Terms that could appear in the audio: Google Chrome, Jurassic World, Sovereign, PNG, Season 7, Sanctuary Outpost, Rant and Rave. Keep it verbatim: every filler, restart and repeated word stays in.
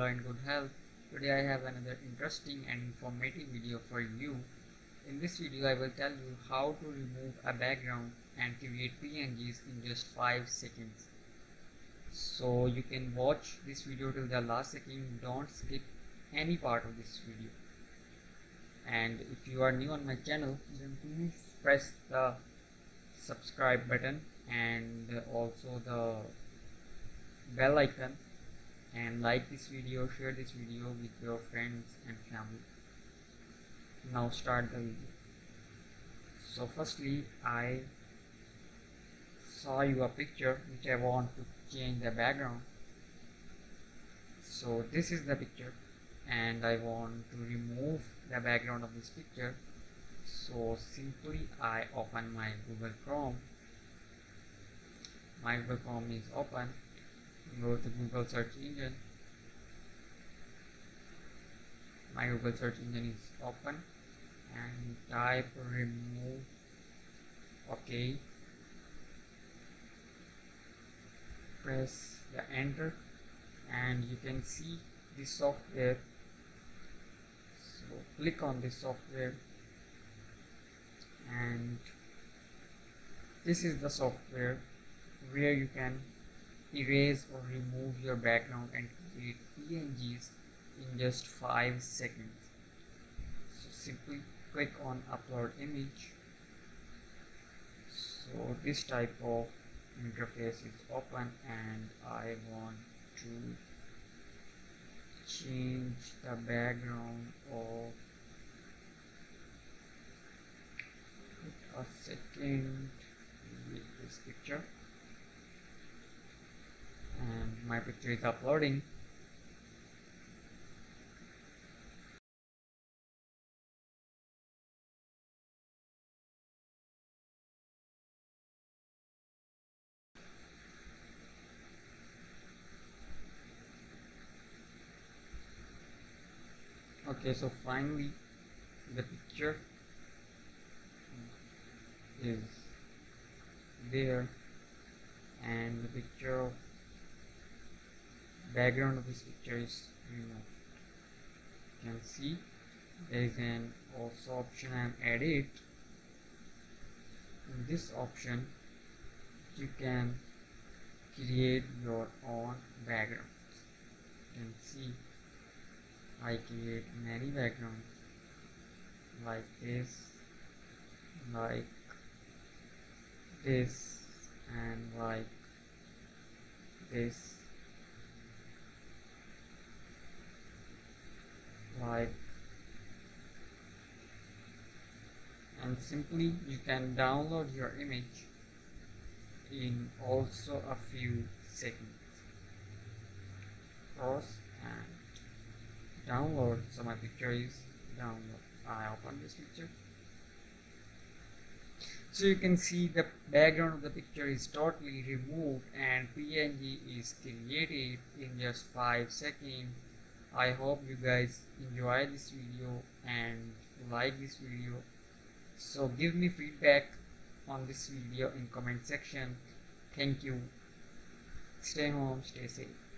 are in good health. Today I have another interesting and informative video for you. In this video I will tell you how to remove a background and create P N Gs in just five seconds. So you can watch this video till the last second, don't skip any part of this video. And if you are new on my channel, then please press the subscribe button and also the bell icon, and like this video, share this video with your friends and family. Now start the video. So firstly I saw you a picture which I want to change the background. So this is the picture and I want to remove the background of this picture. So simply I open my Google Chrome. My Google Chrome is open. Go to Google search engine. My Google search engine is open and type remove. Okay, press the enter and you can see this software. So click on this software and this is the software where you can erase or remove your background and create P N Gs in just five seconds. So simply click on upload image. So this type of interface is open and I want to change the background of a second with this picture. And my picture is uploading. Okay, so finally the picture is there and the picture of background of this picture is removed. You can see there is an also option and edit. In this option you can create your own backgrounds. You can see I create many backgrounds like this, like this and like this, like, and simply you can download your image in also a few seconds. Pause and download. So my picture is download. I open this picture. So you can see the background of the picture is totally removed and P N G is created in just five seconds. I hope you guys enjoy this video and like this video. So give me feedback on this video in comment section. Thank you. Stay home, stay safe.